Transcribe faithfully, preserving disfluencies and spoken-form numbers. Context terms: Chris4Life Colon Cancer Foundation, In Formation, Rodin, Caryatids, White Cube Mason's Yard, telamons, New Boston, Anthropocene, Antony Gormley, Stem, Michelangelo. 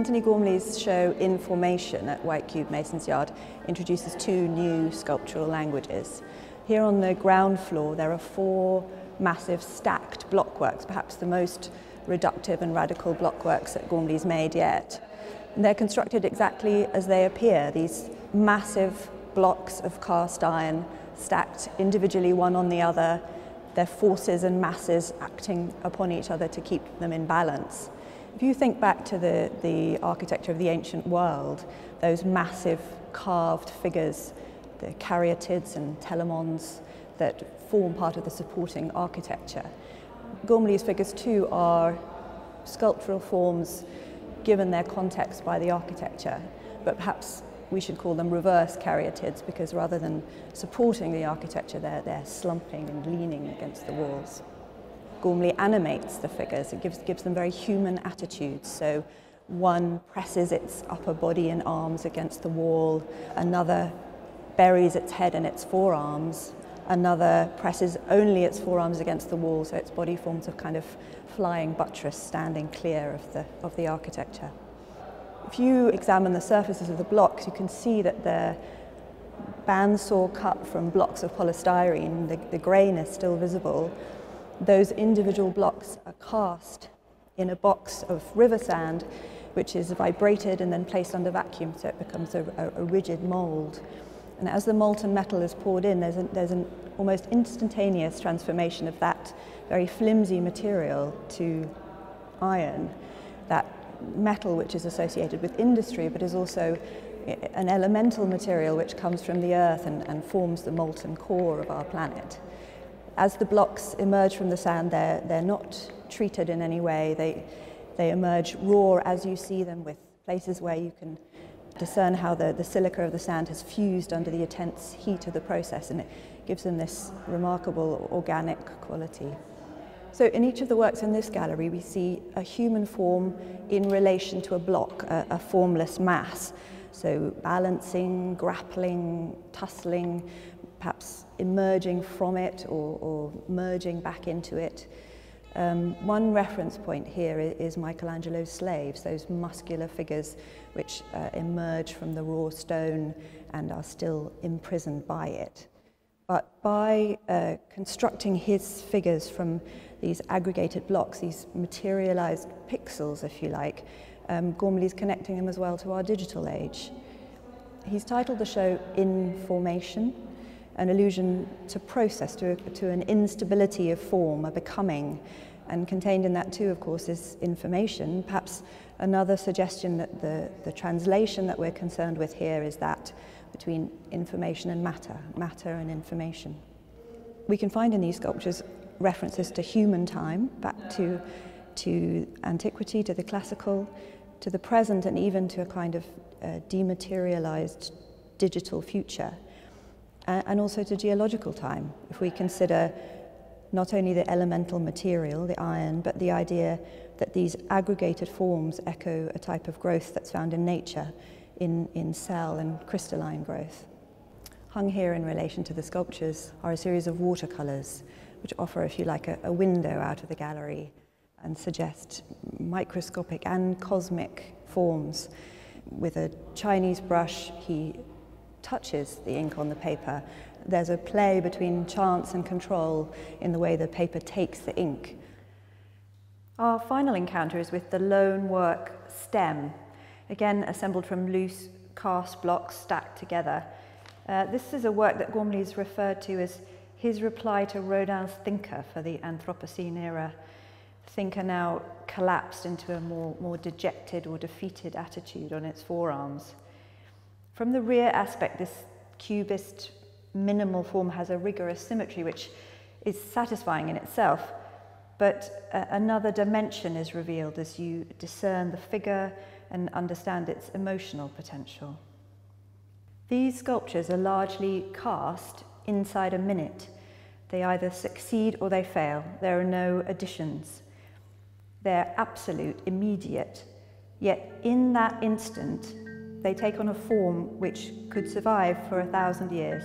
Antony Gormley's show In Formation at White Cube Mason's Yard introduces two new sculptural languages. Here on the ground floor there are four massive stacked blockworks, perhaps the most reductive and radical blockworks that Gormley's made yet. And they're constructed exactly as they appear, these massive blocks of cast iron stacked individually one on the other, their forces and masses acting upon each other to keep them in balance. If you think back to the, the architecture of the ancient world, those massive carved figures, the Caryatids and telamons that form part of the supporting architecture, Gormley's figures too are sculptural forms given their context by the architecture, but perhaps we should call them reverse Caryatids, because rather than supporting the architecture, they're, they're slumping and leaning against the walls. Gormley animates the figures, it gives, gives them very human attitudes. So one presses its upper body and arms against the wall, another buries its head and its forearms, another presses only its forearms against the wall, so its body forms a kind of flying buttress standing clear of the, of the architecture. If you examine the surfaces of the blocks, you can see that they're bandsaw cut from blocks of polystyrene, the, the grain is still visible. Those individual blocks are cast in a box of river sand, which is vibrated and then placed under vacuum, so it becomes a, a, a rigid mould. And as the molten metal is poured in, there's, a, there's an almost instantaneous transformation of that very flimsy material to iron. That metal which is associated with industry, but is also an elemental material which comes from the earth and, and forms the molten core of our planet. As the blocks emerge from the sand, they're, they're not treated in any way. They, they emerge raw as you see them, with places where you can discern how the, the silica of the sand has fused under the intense heat of the process, and it gives them this remarkable organic quality. So in each of the works in this gallery we see a human form in relation to a block, a, a formless mass. So balancing, grappling, tussling, perhaps emerging from it or, or merging back into it. Um, one reference point here is Michelangelo's slaves, those muscular figures which uh, emerge from the raw stone and are still imprisoned by it. But by uh, constructing his figures from these aggregated blocks, these materialized pixels, if you like, um, Gormley's connecting them as well to our digital age. He's titled the show In Formation, an allusion to process, to, a, to an instability of form, a becoming, and contained in that too, of course, is information. Perhaps another suggestion that the, the translation that we're concerned with here is that between information and matter, matter and information. We can find in these sculptures references to human time, back to, to antiquity, to the classical, to the present, and even to a kind of uh, dematerialized digital future, uh, and also to geological time, if we consider not only the elemental material, the iron, but the idea that these aggregated forms echo a type of growth that's found in nature, in, in cell and crystalline growth. Hung here in relation to the sculptures are a series of watercolours, which offer, if you like, a, a window out of the gallery and suggest microscopic and cosmic forms. With a Chinese brush, he touches the ink on the paper. There's a play between chance and control in the way the paper takes the ink. Our final encounter is with the lone work Stem, again assembled from loose cast blocks stacked together. Uh, this is a work that Gormley has referred to as his reply to Rodin's thinker for the Anthropocene era. The thinker now collapsed into a more, more dejected or defeated attitude on its forearms. From the rear aspect, this cubist minimal form has a rigorous symmetry which is satisfying in itself, but uh, another dimension is revealed as you discern the figure and understand its emotional potential. These sculptures are largely cast inside a minute. They either succeed or they fail. There are no additions. They're absolute, immediate, yet in that instant they take on a form which could survive for a thousand years.